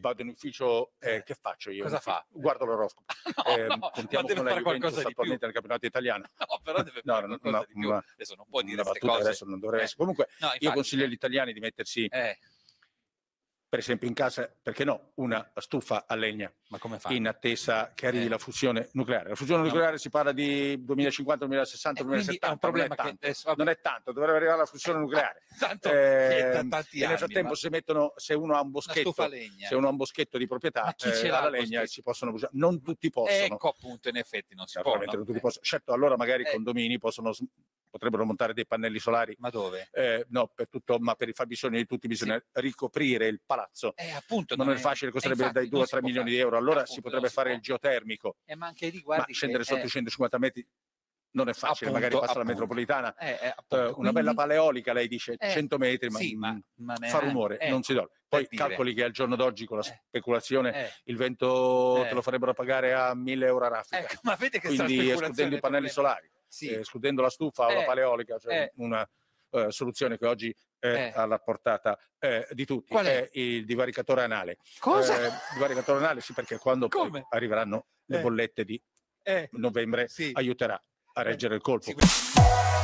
vado in ufficio, che faccio io? Cosa fa? Guardo l'oroscopo. Contiamo con la Juventus attualmente nel campionato italiano. No, però deve fare qualcosa di più. Adesso non può dire queste cose. Adesso non dovrei essere. Comunque, no, io consiglio agli italiani di mettersi, per esempio in casa, perché no, una stufa a legna. Ma come fa? In attesa che arrivi la fusione nucleare. La fusione nucleare si parla di 2050, 2060, 2070. È un problema non è tanto, che adesso, non è tanto, dovrebbe arrivare la fusione nucleare. Tanto tanti anni, nel frattempo, se mettono, se uno ha un boschetto, se uno ha un boschetto di proprietà, la legna si possono usare. Non tutti possono. Ecco appunto, in effetti non si può. Non tutti possono. Certo, allora magari i condomini possono. Potrebbero montare dei pannelli solari. Ma dove? No, per tutto, ma per i fabbisogni di tutti bisogna ricoprire il palazzo. Appunto, non è facile, costerebbe dai 2 a 3 milioni di euro. Allora appunto, si potrebbe fare il geotermico. Ma anche lì, guardi, ma scendere sotto i 150 metri non è facile, appunto, magari passa la metropolitana. Una quindi bella paleolica, lei dice, 100 metri, ma fa rumore, non si dorme. Poi calcoli che al giorno d'oggi con la speculazione il vento te lo farebbero pagare a 1.000 euro a raffica. Ma vede che quindi escludendo i pannelli solari. Escludendo la stufa o la paleolica, cioè una soluzione che oggi è alla portata di tutti. Qual è? Il divaricatore anale. Cosa? Il divaricatore anale, sì, perché quando poi arriveranno le bollette di novembre aiuterà a reggere il colpo. Sì.